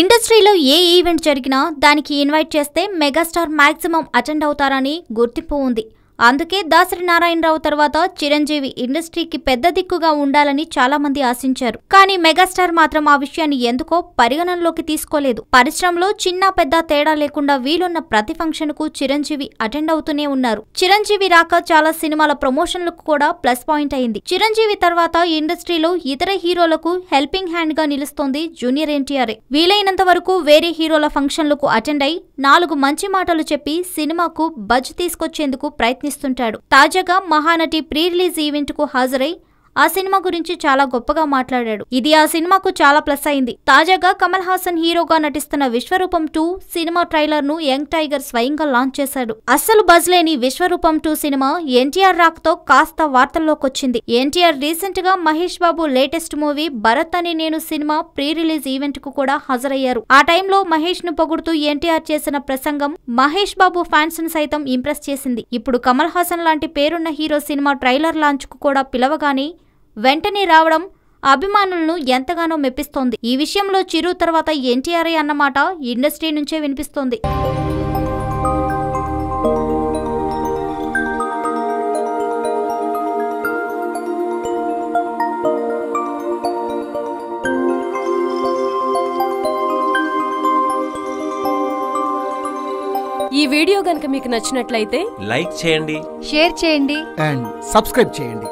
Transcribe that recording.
ఇండస్ట్రీలో ఏ ఈవెంట్ జరిగినా దానికి ఇన్వైట్ చేస్తే మెగాస్టార్ మాక్సిమం అటెండ్ అవుతారని గుర్తింపు ఉంది. అందుకే దాసరి నారాయణరావు తర్వాత చిరంజీవి ఇండస్ట్రీకి పెద్ద దిక్కుగా ఉండాలని చాలా మంది ఆశించారు. కానీ మెగాస్టార్ మాత్రం ఆ విషయాన్ని ఎందుకో పరిగణనలోకి తీసుకోలేదు. పరిశ్రమలో చిన్న పెద్ద తేడా లేకుండా వీలున్న ప్రతి ఫంక్షన్ కు చిరంజీవి అటెండ్ అవుతూనే ఉన్నారు. చిరంజీవి రాక చాలా సినిమాల ప్రమోషన్లకు కూడా ప్లస్ పాయింట్ అయింది. చిరంజీవి తర్వాత ఇండస్ట్రీలో ఇతర హీరోలకు హెల్పింగ్ హ్యాండ్ గా నిలుస్తోంది జూనియర్ ఎన్టీఆర్. వీలైనంత వరకు వేరే హీరోల ఫంక్షన్లకు అటెండ్ అయి నాలుగు మంచి మాటలు చెప్పి సినిమాకు బజ్ తీసుకొచ్చేందుకు ప్రయత్నించారు. తాజాగా మహానటి ప్రీ రిలీజ్ ఈవెంట్ కు హాజరై ఆ సినిమా గురించి చాలా గొప్పగా మాట్లాడాడు. ఇది ఆ సినిమాకు చాలా ప్లస్ అయింది. తాజాగా కమల్ హాసన్ హీరోగా నటిస్తున్న విశ్వరూపం 2 సినిమా ట్రైలర్ ను యంగ్ టైగర్ స్వయంగా లాంచ్ చేశాడు. అస్సలు బజ్ లేని విశ్వరూపం 2 సినిమా ఎన్టీఆర్ రాకతో కాస్త వార్తల్లోకొచ్చింది. ఎన్టీఆర్ రీసెంట్ గా Mahesh Babu latest movie Bharat Ane Nenu cinema pre release event కు కూడా హాజరయ్యారు. ఆ టైంలో మహేష్ ను పొగుడుతూ ఎన్టీఆర్ చేసిన ప్రసంగం మహేష్ బాబు ఫ్యాన్స్ ను సైతం ఇంప్రెస్ చేసింది. ఇప్పుడు కమల్ హాసన్ లాంటి పేరున్న హీరో సినిమా ట్రైలర్ లాంచ్ కు కూడా పిలవగానే వెంటనే రావడం అభిమానులను ఎంతగానో మెప్పిస్తోంది. ఈ విషయంలో చిరు తర్వాత ఎన్టీఆర్ అన్నమాట ఇండస్ట్రీ నుంచే వినిపిస్తోంది. ఈ వీడియో గనుక మీకు నచ్చినట్లయితే లైక్ చేయండి, షేర్ చేయండి అండ్ సబ్స్క్రైబ్ చేయండి.